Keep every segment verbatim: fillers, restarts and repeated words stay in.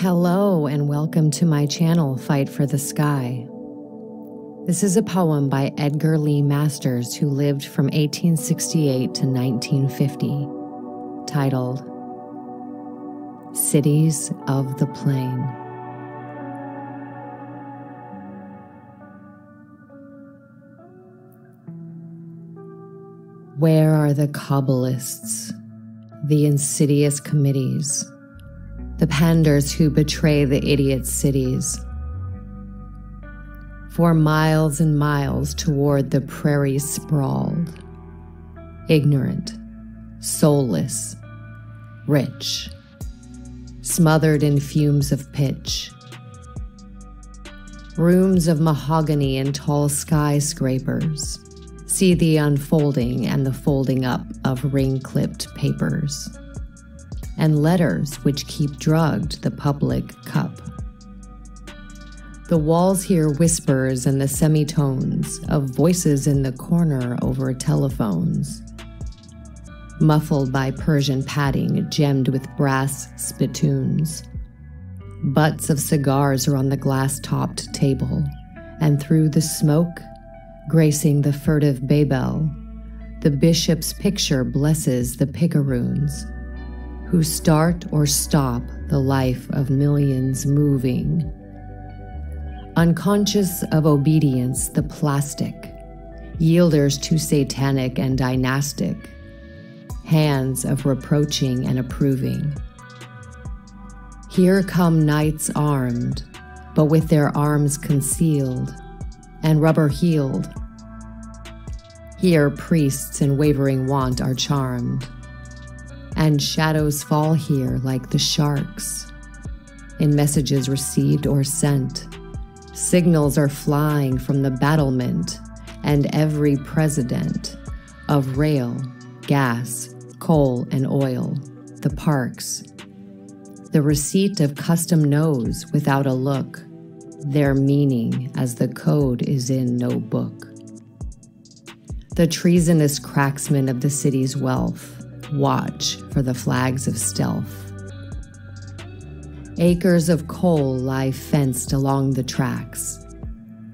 Hello and welcome to my channel, Fight for the Sky. This is a poem by Edgar Lee Masters, who lived from eighteen sixty-eight to nineteen fifty, titled Cities of the Plain. Where are the Kabbalists, the insidious committees, the panders who betray the idiot cities? For miles and miles toward the prairie sprawled, ignorant, soulless, rich, smothered in fumes of pitch. Rooms of mahogany and tall skyscrapers see the unfolding and the folding up of ring-clipped papers, and letters which keep drugged the public cup. The walls hear whispers and the semitones of voices in the corner over telephones, muffled by Persian padding gemmed with brass spittoons. Butts of cigars are on the glass-topped table, and through the smoke, gracing the furtive Babel, the bishop's picture blesses the picaroons, who start or stop the life of millions moving. Unconscious of obedience, the plastic, yielders to satanic and dynastic, hands of reproaching and approving. Here come knights armed, but with their arms concealed and rubber-heeled. Here priests in wavering want are charmed, and shadows fall here like the sharks. In messages received or sent, signals are flying from the battlement, and every president of rail, gas, coal, and oil, the parks, the receipt of custom knows without a look their meaning, as the code is in no book. The treasonous cracksmen of the city's wealth watch for the flags of stealth. Acres of coal lie fenced along the tracks.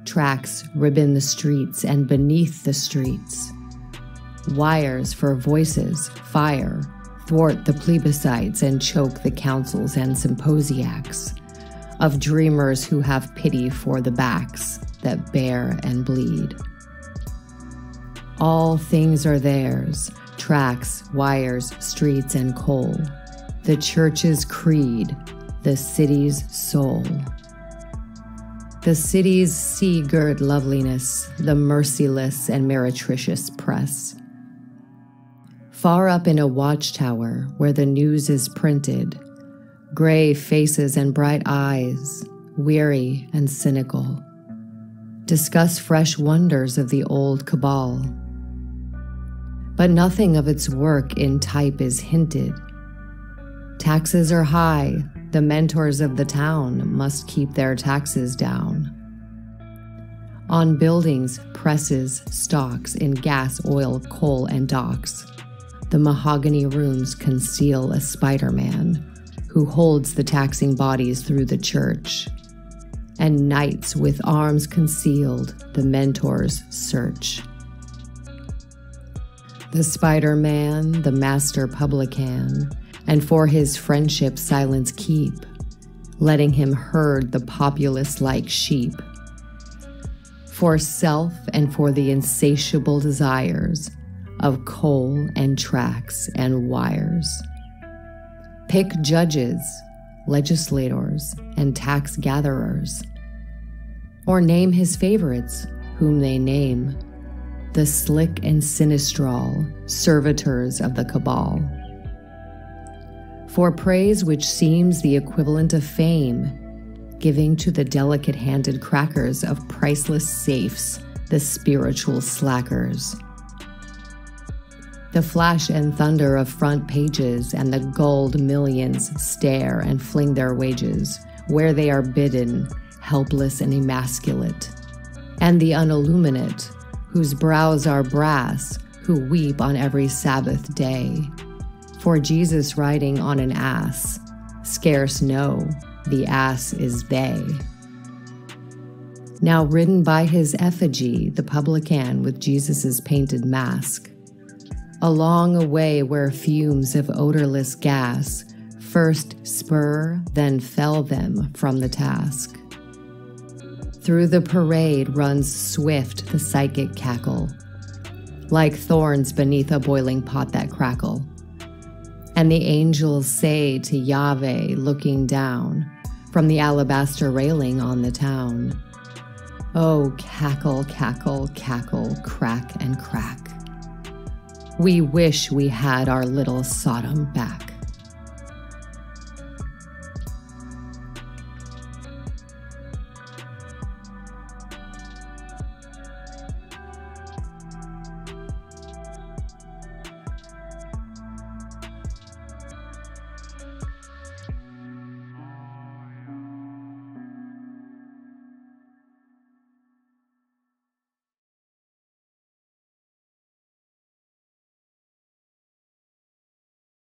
Tracks ribbon the streets, and beneath the streets, wires for voices, fire, thwart the plebiscites and choke the councils and symposiacs of dreamers who have pity for the backs that bear and bleed. All things are theirs: tracks, wires, streets, and coal, the church's creed, the city's soul. The city's sea-gird loveliness, the merciless and meretricious press. Far up in a watchtower where the news is printed, gray faces and bright eyes, weary and cynical, discuss fresh wonders of the old cabal. But nothing of its work in type is hinted. Taxes are high, the mentors of the town must keep their taxes down. On buildings, presses, stocks, in gas, oil, coal, and docks, the mahogany rooms conceal a Spider-Man who holds the taxing bodies through the church, and knights with arms concealed the mentors search. The Spider-Man, the master publican, and for his friendship silence keep, letting him herd the populace like sheep. For self and for the insatiable desires of coal and tracks and wires. Pick judges, legislators, and tax gatherers, or name his favorites, whom they name, the slick and sinistral servitors of the cabal. For praise which seems the equivalent of fame, giving to the delicate-handed crackers of priceless safes the spiritual slackers. The flash and thunder of front pages and the gulled millions stare and fling their wages where they are bidden, helpless and emasculate, and the unilluminate, whose brows are brass, who weep on every Sabbath day. For Jesus riding on an ass, scarce know The ass is they. Now ridden by his effigy, the publican with Jesus's painted mask, along a way where fumes of odorless gas first spur, then fell them from the task. Through the parade runs swift the psychic cackle, like thorns beneath a boiling pot that crackle. And the angels say to Yahweh, looking down from the alabaster railing on the town, "Oh, cackle, cackle, cackle, crack and crack. We wish we had our little Sodom back."